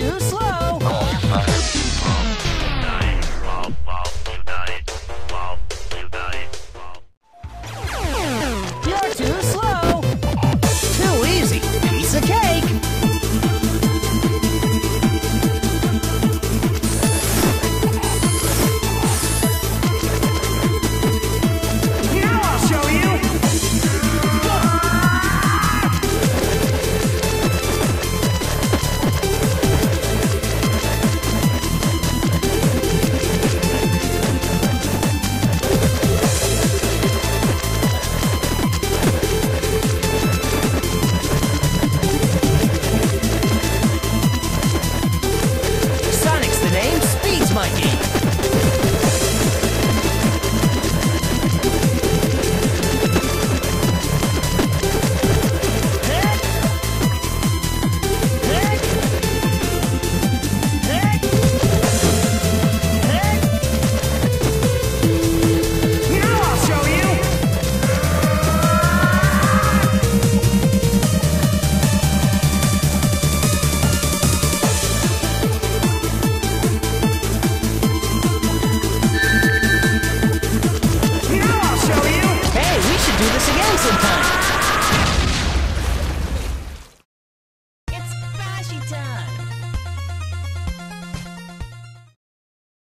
too slow.